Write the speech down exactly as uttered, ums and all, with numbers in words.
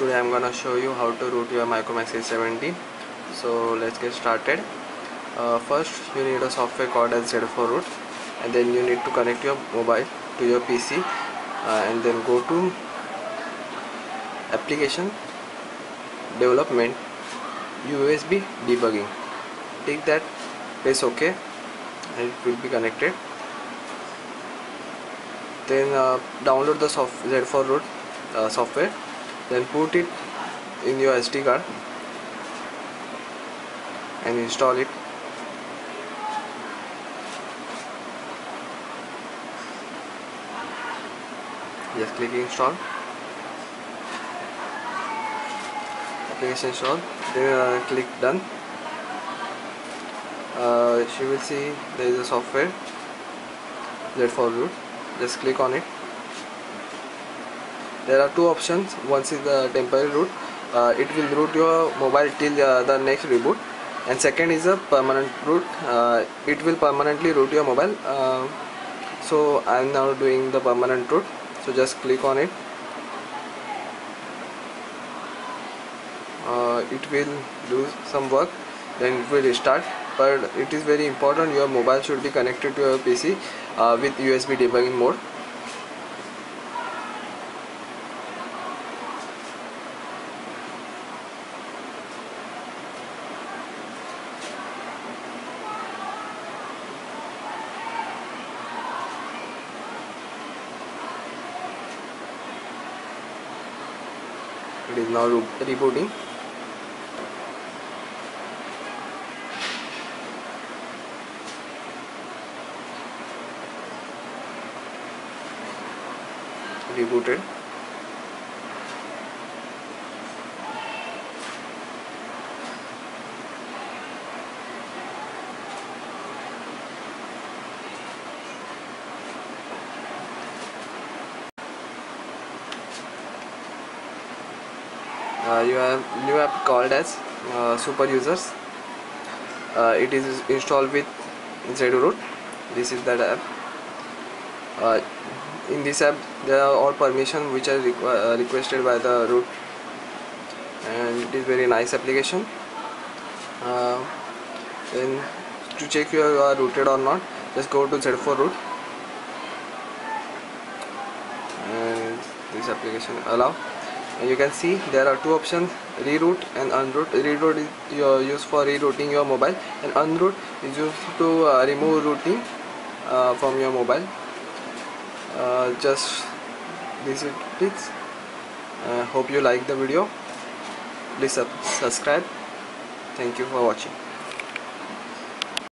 Today I'm gonna show you how to root your Micromax A seventy. So let's get started. Uh, first you need a software called as Z four Root, and then you need to connect your mobile to your P C, uh, and then go to application, development, U S B debugging. Take that, press OK, and it will be connected. Then uh, download the soft Z four Root uh, software. Then put it in your S D card and install it. Just click install. Application install. Then uh, click done. Uh, she will see there is a software Z four Root. Just click on it. There are two options. One is the temporary root, uh, it will root your mobile till uh, the next reboot, and second is a permanent root, uh, it will permanently root your mobile. Uh, so I am now doing the permanent root, so just click on it. Uh, it will do some work, then it will restart, but it is very important your mobile should be connected to your P C uh, with U S B debugging mode. It is now rebooting. Rebooted. Uh, you have new app called as uh, Super Users. Uh, it is installed with Z four Root. This is that app. Uh, in this app, there are all permissions which are requ uh, requested by the root, and it is very nice application. Uh, then to check you are rooted or not, just go to Z four Root, and this application allow. You can see there are two options, reroute and unroute. Reroute is used for rerouting your mobile, and unroute is used to uh, remove routing uh, from your mobile. Uh, just this is it. Uh, hope you like the video. Please sub subscribe. Thank you for watching.